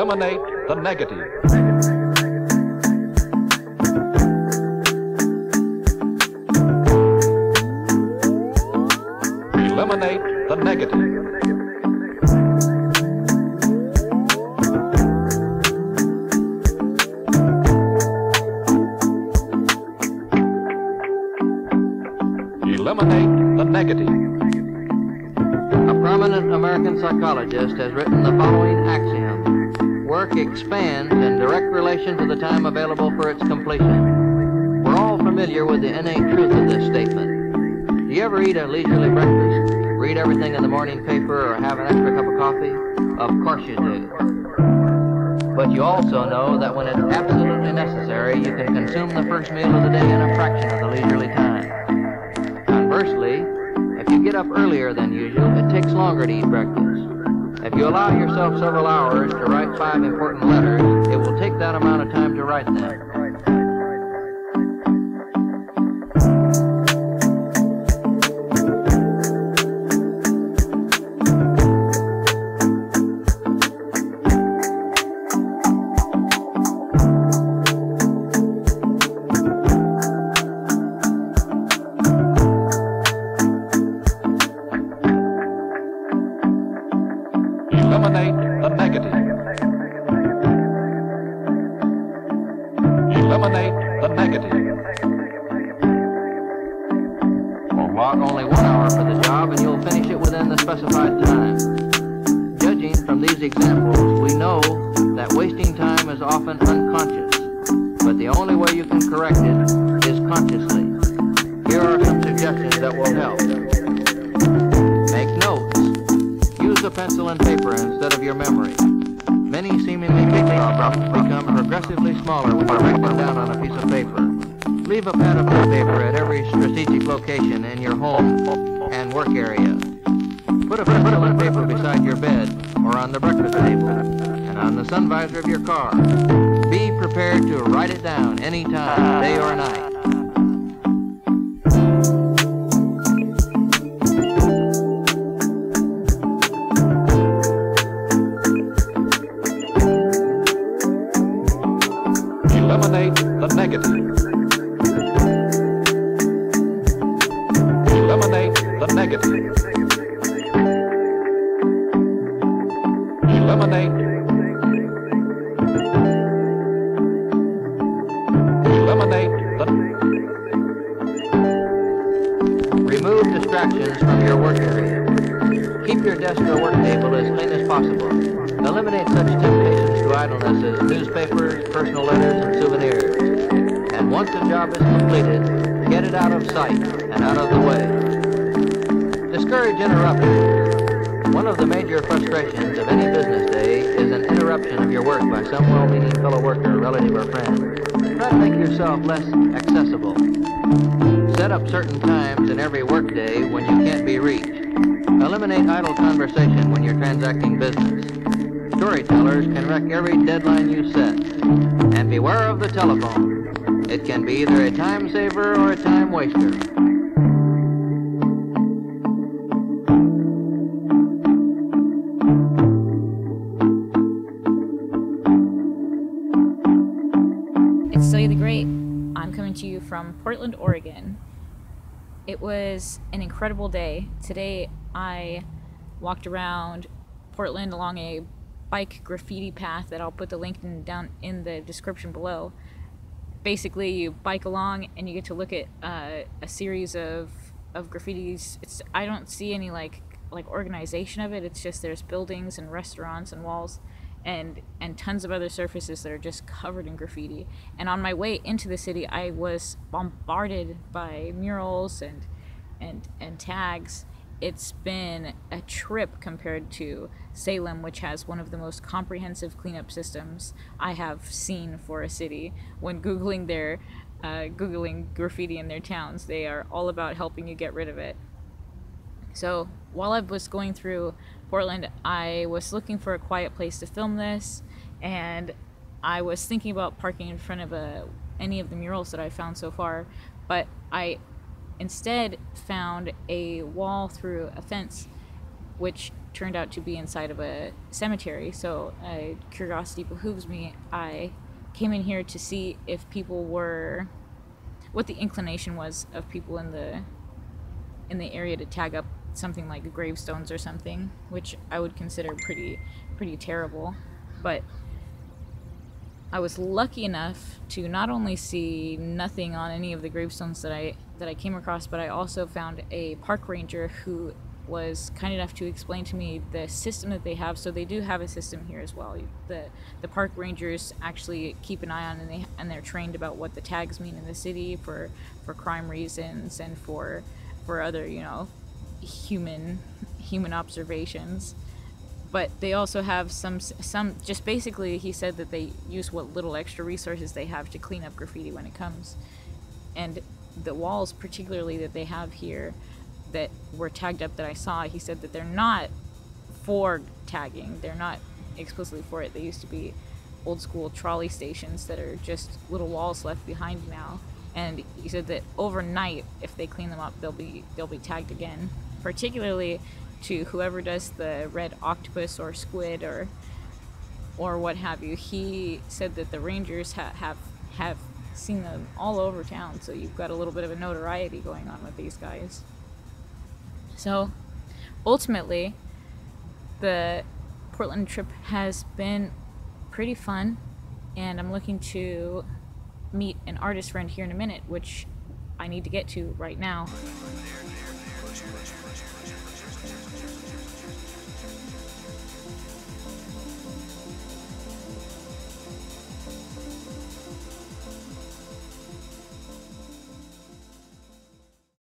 eliminate the negative. Eliminate the negative. Eliminate the negative. A prominent American psychologist has written the following axiom: work expands in direct relation to the time available for its completion. We're all familiar with the innate truth of this statement. Do you ever eat a leisurely breakfast? Read everything in the morning paper or have an extra cup of coffee? Of course you do. But you also know that when it's absolutely necessary, you can consume the first meal of the day in a fraction of the leisurely time. Conversely, if you get up earlier than usual, it takes longer to eat breakfast. If you allow yourself several hours to write 5 important letters, it will take that amount of time to write them. Eliminate the negative. Eliminate the negative. Or log only 1 hour for the job and you'll finish it within the specified time. Judging from these examples, we know that wasting time is often unconscious, but the only way you can correct it is consciously. Here are some suggestions that will help. Use a pencil and paper instead of your memory. Many seemingly big problems become progressively smaller when you're writing down on a piece of paper. Leave a pad of paper at every strategic location in your home and work area. Put a pencil and paper beside your bed or on the breakfast table and on the sun visor of your car. Be prepared to write it down any time, day or night. Eliminate the negative. Eliminate the negative. Eliminate. Eliminate the. Remove distractions from your work area. Keep your desk or work table as clean as possible. Eliminate such temptations to idleness as newspapers, personal letters, and souvenirs. And once the job is completed, get it out of sight and out of the way. Discourage interruptions. One of the major frustrations of any business day is an interruption of your work by some well-meaning fellow worker, relative, or friend. Try to make yourself less accessible. Set up certain times in every workday when you can't be reached. Eliminate idle conversation when you're transacting business. Storytellers can wreck every deadline you set. And beware of the telephone. It can be either a time saver or a time waster. It's Celia the Great. I'm coming to you from Portland, Oregon. It was an incredible day. Today I walked around Portland along a bike graffiti path that I'll put the link down in the description below. Basically, you bike along and you get to look at a series of graffitis. I don't see any like organization of it. It's just there's buildings and restaurants and walls and tons of other surfaces that are just covered in graffiti. And on my way into the city, I was bombarded by murals and tags. It's been a trip compared to Salem, which has one of the most comprehensive cleanup systems I have seen for a city. When Googling graffiti in their towns, they are all about helping you get rid of it. So while I was going through Portland, I was looking for a quiet place to film this, and I was thinking about parking in front of any of the murals that I found so far, but I instead found a wall through a fence, which turned out to be inside of a cemetery, so curiosity behooves me. I came in here to see if people were, what the inclination was of people in the area to tag up something like gravestones or something, which I would consider pretty terrible. But I was lucky enough to not only see nothing on any of the gravestones that I came across, but I also found a park ranger who was kind enough to explain to me the system that they have. So they do have a system here as well. The park rangers actually keep an eye on, and they're trained about what the tags mean in the city for crime reasons and for other, you know, human observations. But they also have some just basically, he said that they use what little extra resources they have to clean up graffiti when it comes. And the walls particularly that they have here that were tagged up that I saw, he said that they're not for tagging. They're not explicitly for it. They used to be old school trolley stations that are just little walls left behind now. And he said that overnight, if they clean them up, they'll be tagged again. Particularly to whoever does the red octopus or squid or what have you. He said that the rangers have seen them all over town, so you've got a little bit of a notoriety going on with these guys. So ultimately, the Portland trip has been pretty fun, and I'm looking to meet an artist friend here in a minute, which I need to get to right now.